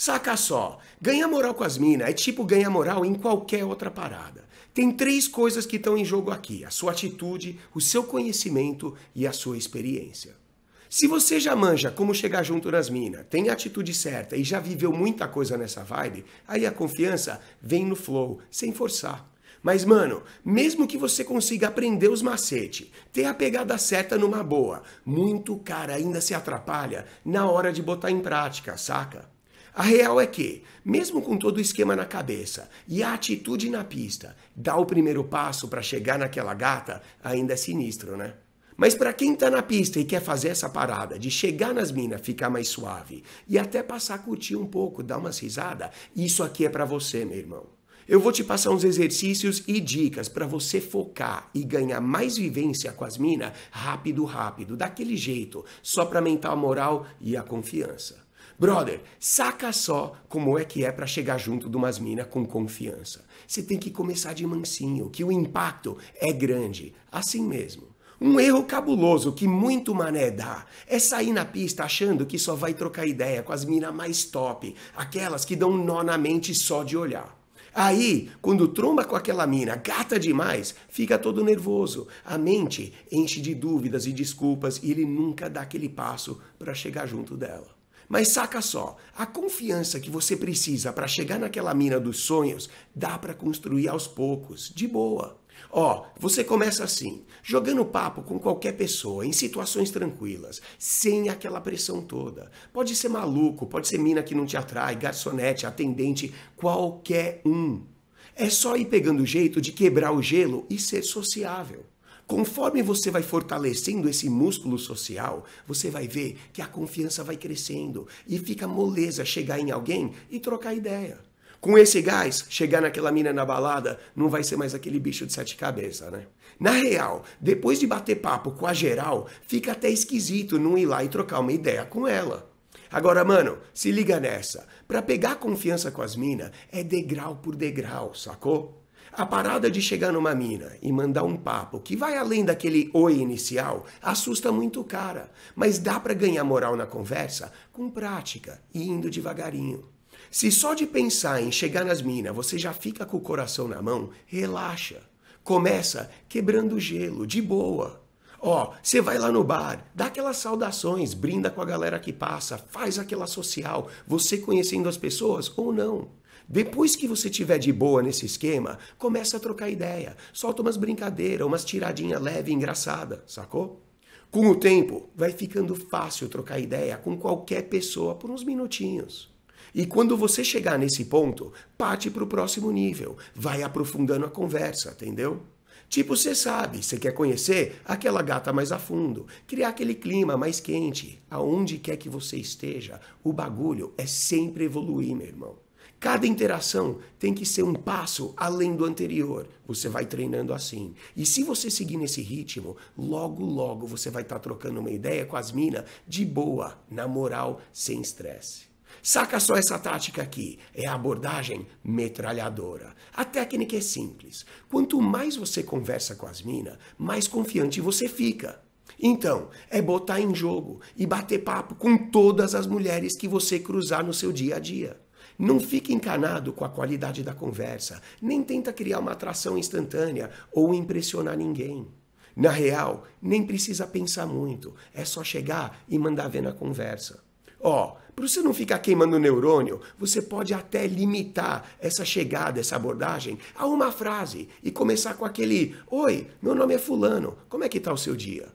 Saca só, ganhar moral com as minas é tipo ganhar moral em qualquer outra parada. Tem três coisas que estão em jogo aqui: a sua atitude, o seu conhecimento e a sua experiência. Se você já manja como chegar junto nas minas, tem a atitude certa e já viveu muita coisa nessa vibe, aí a confiança vem no flow, sem forçar. Mas, mano, mesmo que você consiga aprender os macetes, ter a pegada certa numa boa, muito cara ainda se atrapalha na hora de botar em prática, saca? A real é que, mesmo com todo o esquema na cabeça e a atitude na pista, dar o primeiro passo pra chegar naquela gata ainda é sinistro, né? Mas pra quem tá na pista e quer fazer essa parada de chegar nas minas, ficar mais suave e até passar a curtir um pouco, dar umas risadas, isso aqui é pra você, meu irmão. Eu vou te passar uns exercícios e dicas pra você focar e ganhar mais vivência com as minas rápido, daquele jeito, só pra aumentar a moral e a confiança. Brother, saca só como é que é pra chegar junto de umas minas com confiança. Você tem que começar de mansinho, que o impacto é grande, assim mesmo. Um erro cabuloso que muito mané dá é sair na pista achando que só vai trocar ideia com as minas mais top, aquelas que dão um nó na mente só de olhar. Aí, quando tromba com aquela mina gata demais, fica todo nervoso, a mente enche de dúvidas e desculpas e ele nunca dá aquele passo pra chegar junto dela. Mas saca só, a confiança que você precisa para chegar naquela mina dos sonhos, dá para construir aos poucos, de boa. Ó, você começa assim, jogando papo com qualquer pessoa, em situações tranquilas, sem aquela pressão toda. Pode ser maluco, pode ser mina que não te atrai, garçonete, atendente, qualquer um. É só ir pegando o jeito de quebrar o gelo e ser sociável. Conforme você vai fortalecendo esse músculo social, você vai ver que a confiança vai crescendo e fica moleza chegar em alguém e trocar ideia. Com esse gás, chegar naquela mina na balada não vai ser mais aquele bicho de sete cabeças, né? Na real, depois de bater papo com a geral, fica até esquisito não ir lá e trocar uma ideia com ela. Agora, mano, se liga nessa. Pra pegar confiança com as minas, é degrau por degrau, sacou? A parada de chegar numa mina e mandar um papo que vai além daquele oi inicial assusta muito o cara, mas dá pra ganhar moral na conversa com prática e indo devagarinho. Se só de pensar em chegar nas minas você já fica com o coração na mão, relaxa. Começa quebrando o gelo, de boa. Ó, você vai lá no bar, dá aquelas saudações, brinda com a galera que passa, faz aquela social, você conhecendo as pessoas ou não. Depois que você tiver de boa nesse esquema, começa a trocar ideia, solta umas brincadeiras, umas tiradinhas leves e engraçadas, sacou? Com o tempo, vai ficando fácil trocar ideia com qualquer pessoa por uns minutinhos. E quando você chegar nesse ponto, parte pro próximo nível, vai aprofundando a conversa, entendeu? Tipo, você sabe, você quer conhecer aquela gata mais a fundo, criar aquele clima mais quente, aonde quer que você esteja, o bagulho é sempre evoluir, meu irmão. Cada interação tem que ser um passo além do anterior. Você vai treinando assim. E se você seguir nesse ritmo, logo você vai estar trocando uma ideia com as minas de boa, na moral, sem estresse. Saca só essa tática aqui. É a abordagem metralhadora. A técnica é simples. Quanto mais você conversa com as minas, mais confiante você fica. Então, é botar em jogo e bater papo com todas as mulheres que você cruzar no seu dia a dia. Não fique encanado com a qualidade da conversa, nem tenta criar uma atração instantânea ou impressionar ninguém. Na real, nem precisa pensar muito, é só chegar e mandar ver na conversa. Ó, para você não ficar queimando neurônio, você pode até limitar essa chegada, essa abordagem, a uma frase e começar com aquele "Oi, meu nome é fulano, como é que tá o seu dia?"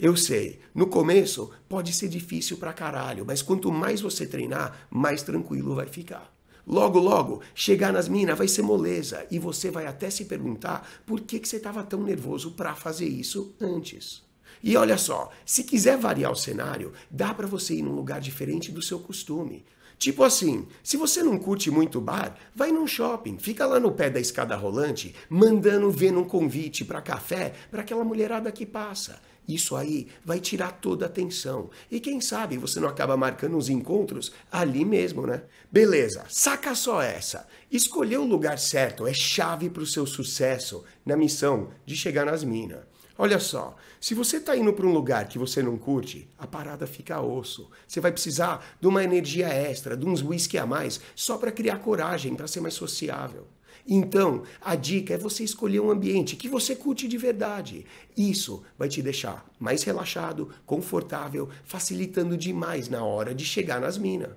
Eu sei, no começo pode ser difícil pra caralho, mas quanto mais você treinar, mais tranquilo vai ficar. Logo, chegar nas minas vai ser moleza e você vai até se perguntar por que você tava tão nervoso pra fazer isso antes. E olha só, se quiser variar o cenário, dá pra você ir num lugar diferente do seu costume. Tipo assim, se você não curte muito bar, vai num shopping, fica lá no pé da escada rolante, mandando ver num convite pra café pra aquela mulherada que passa. Isso aí vai tirar toda a atenção. E quem sabe você não acaba marcando uns encontros ali mesmo, né? Beleza, saca só essa. Escolher o lugar certo é chave pro seu sucesso na missão de chegar nas minas. Olha só, se você está indo para um lugar que você não curte, a parada fica osso. Você vai precisar de uma energia extra, de uns whisky a mais, só para criar coragem, para ser mais sociável. Então, a dica é você escolher um ambiente que você curte de verdade. Isso vai te deixar mais relaxado, confortável, facilitando demais na hora de chegar nas minas.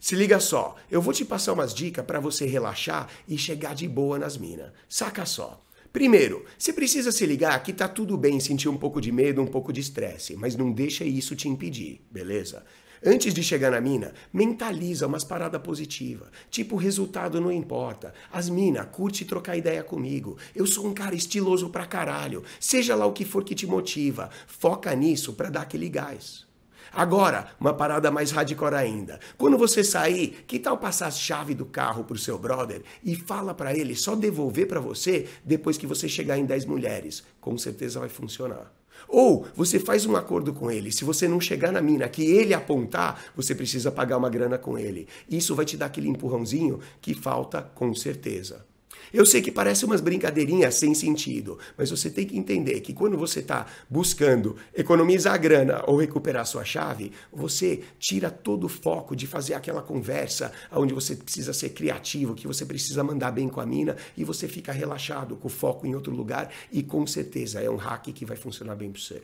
Se liga só, eu vou te passar umas dicas para você relaxar e chegar de boa nas minas. Saca só. Primeiro, você precisa se ligar que tá tudo bem sentir um pouco de medo, um pouco de estresse, mas não deixa isso te impedir, beleza? Antes de chegar na mina, mentaliza umas paradas positivas, tipo o resultado não importa, as minas curte trocar ideia comigo, eu sou um cara estiloso pra caralho, seja lá o que for que te motiva, foca nisso pra dar aquele gás. Agora, uma parada mais hardcore ainda. Quando você sair, que tal passar a chave do carro pro seu brother e fala pra ele só devolver pra você depois que você chegar em 10 mulheres? Com certeza vai funcionar. Ou você faz um acordo com ele, se você não chegar na mina que ele apontar, você precisa pagar uma grana com ele. Isso vai te dar aquele empurrãozinho que falta com certeza. Eu sei que parece umas brincadeirinhas sem sentido, mas você tem que entender que quando você está buscando economizar a grana ou recuperar sua chave, você tira todo o foco de fazer aquela conversa onde você precisa ser criativo, que você precisa mandar bem com a mina e você fica relaxado, com o foco em outro lugar e com certeza é um hack que vai funcionar bem para você.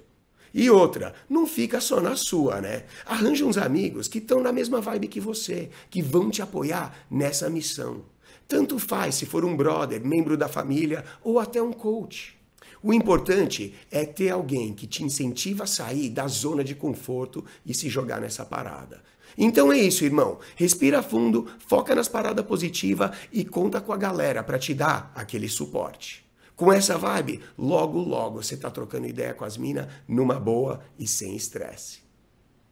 E outra, não fica só na sua, né? Arranja uns amigos que estão na mesma vibe que você, que vão te apoiar nessa missão. Tanto faz se for um brother, membro da família ou até um coach. O importante é ter alguém que te incentiva a sair da zona de conforto e se jogar nessa parada. Então é isso, irmão. Respira fundo, foca nas paradas positivas e conta com a galera para te dar aquele suporte. Com essa vibe, logo você tá trocando ideia com as minas numa boa e sem estresse.